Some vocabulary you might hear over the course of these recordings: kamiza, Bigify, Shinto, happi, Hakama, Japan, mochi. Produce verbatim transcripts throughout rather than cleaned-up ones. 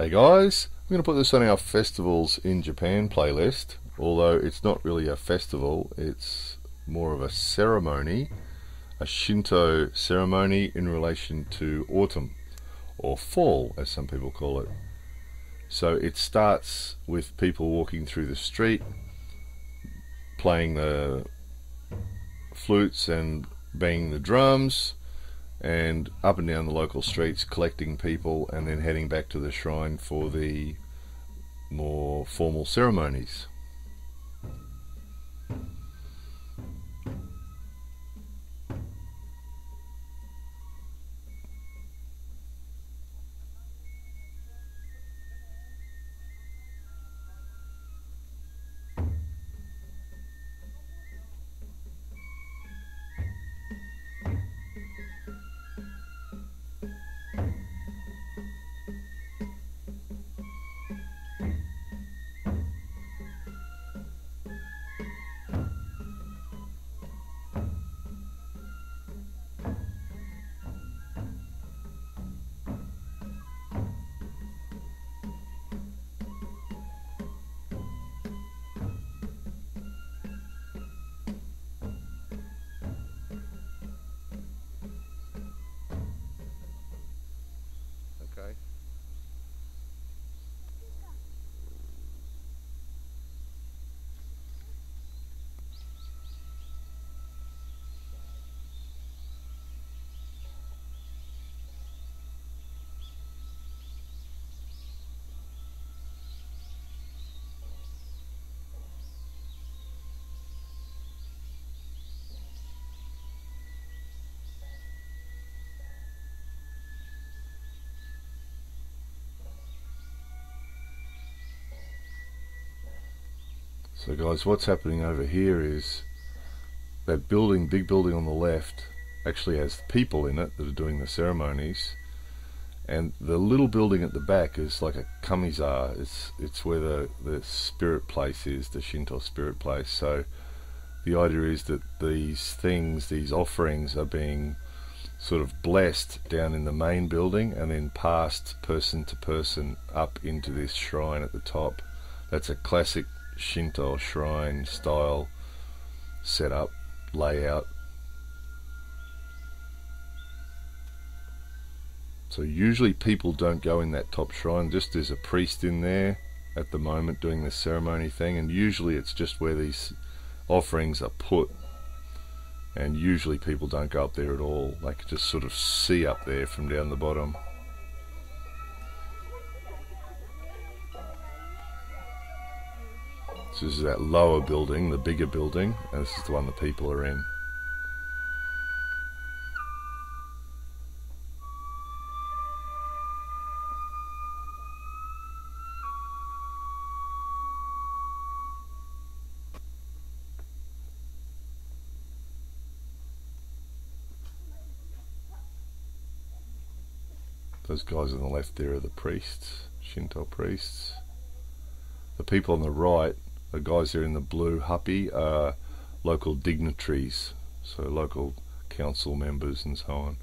Hey guys, I'm going to put this on our Festivals in Japan playlist, although it's not really a festival, it's more of a ceremony, a Shinto ceremony in relation to autumn, or fall as some people call it. So it starts with people walking through the street, playing the flutes and banging the drums, and up and down the local streets collecting people and then heading back to the shrine for the more formal ceremonies. So guys, what's happening over here is that building, big building on the left, actually has people in it that are doing the ceremonies, and the little building at the back is like a kamiza. It's it's where the the spirit place is, the Shinto spirit place. So the idea is that these things, these offerings, are being sort of blessed down in the main building and then passed person to person up into this shrine at the top. That's a classic Shinto shrine style setup, layout. So usually people don't go in that top shrine, just there's a priest in there at the moment doing the ceremony thing, and usually it's just where these offerings are put, and usually people don't go up there at all. They can just sort of see up there from down the bottom. So this is that lower building, the bigger building, and this is the one the people are in. Those guys on the left there are the priests, Shinto priests. The people on the right, the guys there in the blue, happi, are local dignitaries, so local council members and so on.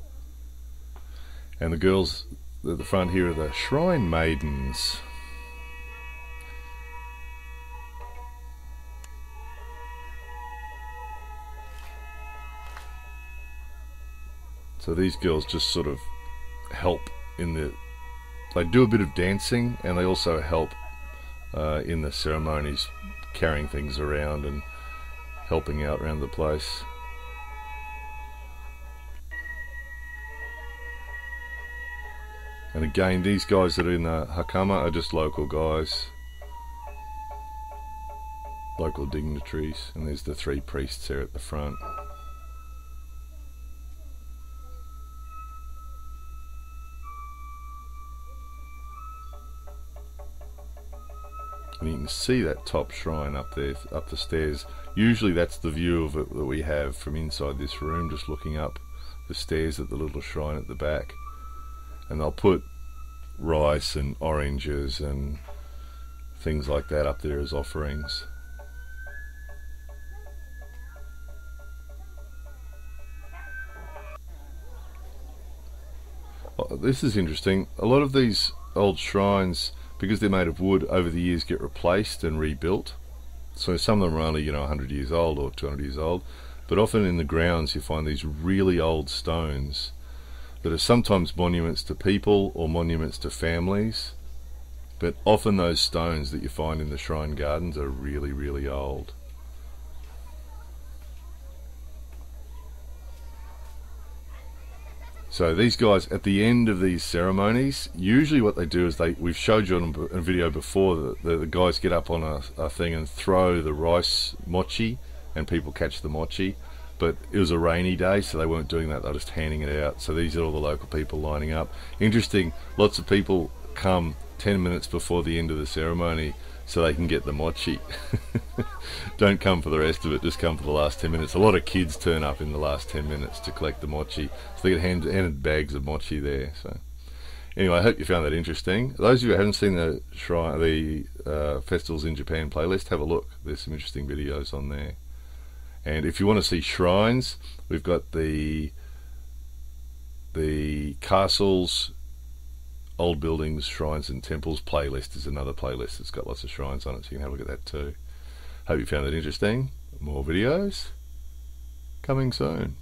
And the girls at the front here are the shrine maidens. So these girls just sort of help in the... They do a bit of dancing and they also help uh, in the ceremonies, carrying things around and helping out around the place. And again, these guys that are in the Hakama are just local guys, local dignitaries, and there's the three priests there at the front. And you can see that top shrine up there, up the stairs. Usually that's the view of it that we have from inside this room, just looking up the stairs at the little shrine at the back. And they'll put rice and oranges and things like that up there as offerings. This is interesting. A lot of these old shrines, because they're made of wood, over the years get replaced and rebuilt. So some of them are only, you know, one hundred years old or two hundred years old, but often in the grounds you find these really old stones that are sometimes monuments to people or monuments to families, but often those stones that you find in the shrine gardens are really, really old. So these guys, at the end of these ceremonies, usually what they do is they, we've showed you on a video before, that the, the guys get up on a, a thing and throw the rice mochi, and people catch the mochi. But it was a rainy day, so they weren't doing that, they were just handing it out. So these are all the local people lining up. Interesting, lots of people come ten minutes before the end of the ceremony so they can get the mochi. Don't come for the rest of it, just come for the last ten minutes. A lot of kids turn up in the last ten minutes to collect the mochi, so they get hand, handed bags of mochi there. So anyway, I hope you found that interesting. Those of you who haven't seen the shrine, the uh, Festivals in Japan playlist, have a look. There's some interesting videos on there. And if you want to see shrines, we've got the the castles, old buildings, shrines and temples playlist is another playlist that's got lots of shrines on it, so you can have a look at that too. Hope you found that interesting. More videos coming soon.